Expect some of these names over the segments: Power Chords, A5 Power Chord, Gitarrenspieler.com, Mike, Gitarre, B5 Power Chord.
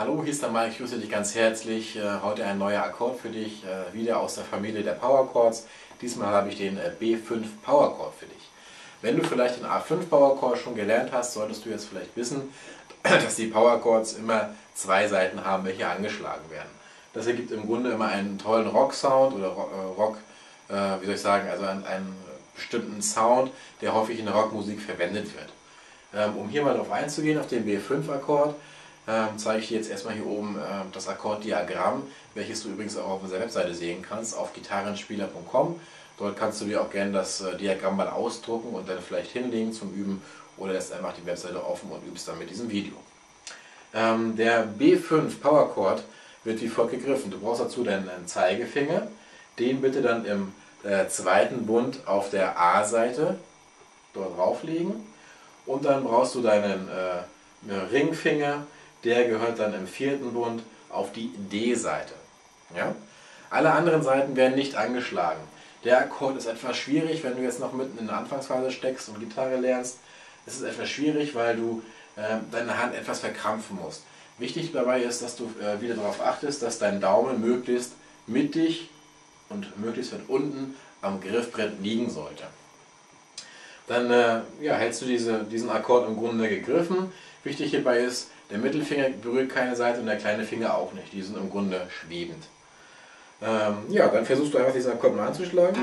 Hallo, hier ist der Mike, ich grüße dich ganz herzlich. Heute ein neuer Akkord für dich, wieder aus der Familie der Power Chords. Diesmal habe ich den B5 Power Chord für dich. Wenn du vielleicht den A5 Power Chord schon gelernt hast, solltest du jetzt vielleicht wissen, dass die Power Chords immer zwei Saiten haben, welche angeschlagen werden. Das ergibt im Grunde immer einen tollen Rock-Sound oder einen bestimmten Sound, der häufig in der Rockmusik verwendet wird. Um hier mal drauf einzugehen, auf den B5-Akkord, zeige ich dir jetzt erstmal hier oben das Akkorddiagramm, welches du übrigens auch auf unserer Webseite sehen kannst, auf Gitarrenspieler.com. Dort kannst du dir auch gerne das Diagramm mal ausdrucken und dann vielleicht hinlegen zum Üben oder lässt einfach die Webseite offen und übst dann mit diesem Video. Der B5 Power Chord wird wie folgt gegriffen. Du brauchst dazu deinen Zeigefinger, den bitte dann im zweiten Bund auf der A-Seite dort drauflegen und dann brauchst du deinen Ringfinger, der gehört dann im vierten Bund auf die D-Seite. Ja? Alle anderen Seiten werden nicht angeschlagen. Der Akkord ist etwas schwierig, wenn du jetzt noch mitten in der Anfangsphase steckst und Gitarre lernst. Es ist etwas schwierig, weil du deine Hand etwas verkrampfen musst. Wichtig dabei ist, dass du wieder darauf achtest, dass dein Daumen möglichst mittig und möglichst weit unten am Griffbrett liegen sollte. Dann hältst du diesen Akkord im Grunde gegriffen. Wichtig hierbei ist, der Mittelfinger berührt keine Seite und der kleine Finger auch nicht. Die sind im Grunde schwebend. Dann versuchst du einfach diesen Akkord mal anzuschlagen.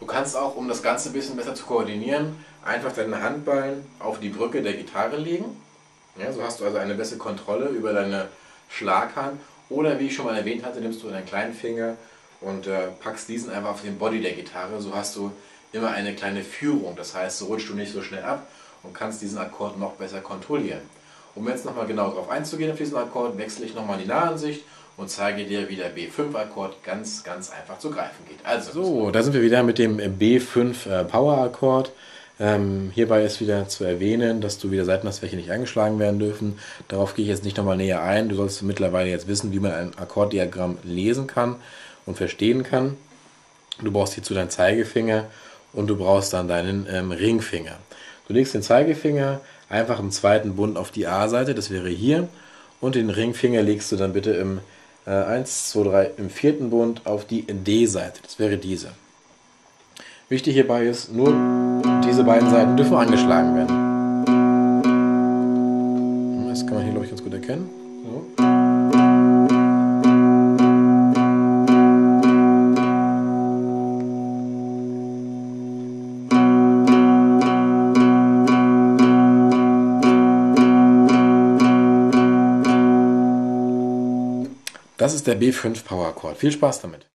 Du kannst auch, um das Ganze ein bisschen besser zu koordinieren, einfach deine Handballen auf die Brücke der Gitarre legen. Ja, so hast du also eine bessere Kontrolle über deine Schlaghand. Oder wie ich schon mal erwähnt hatte, nimmst du deinen kleinen Finger und packst diesen einfach auf den Body der Gitarre. So hast du immer eine kleine Führung. Das heißt, so rutschst du nicht so schnell ab und kannst diesen Akkord noch besser kontrollieren. Um jetzt nochmal genau darauf einzugehen auf diesen Akkord, wechsle ich nochmal die Nahansicht und zeige dir, wie der B5-Akkord ganz, ganz einfach zu greifen geht. Also, so, da sind wir wieder mit dem B5 Power-Akkord. Hierbei ist wieder zu erwähnen, dass du wieder Seiten hast, welche nicht angeschlagen werden dürfen. Darauf gehe ich jetzt nicht nochmal näher ein. Du sollst mittlerweile jetzt wissen, wie man ein Akkorddiagramm lesen kann und verstehen kann. Du brauchst hierzu deinen Zeigefinger und du brauchst dann deinen Ringfinger. Du legst den Zeigefinger einfach im zweiten Bund auf die A-Seite, das wäre hier. Und den Ringfinger legst du dann bitte im im vierten Bund auf die D-Seite, das wäre diese. Wichtig hierbei ist, nur diese beiden Seiten dürfen angeschlagen werden. Das kann man hier, glaube ich, ganz gut erkennen. So. Das ist der B5 Power Chord. Viel Spaß damit!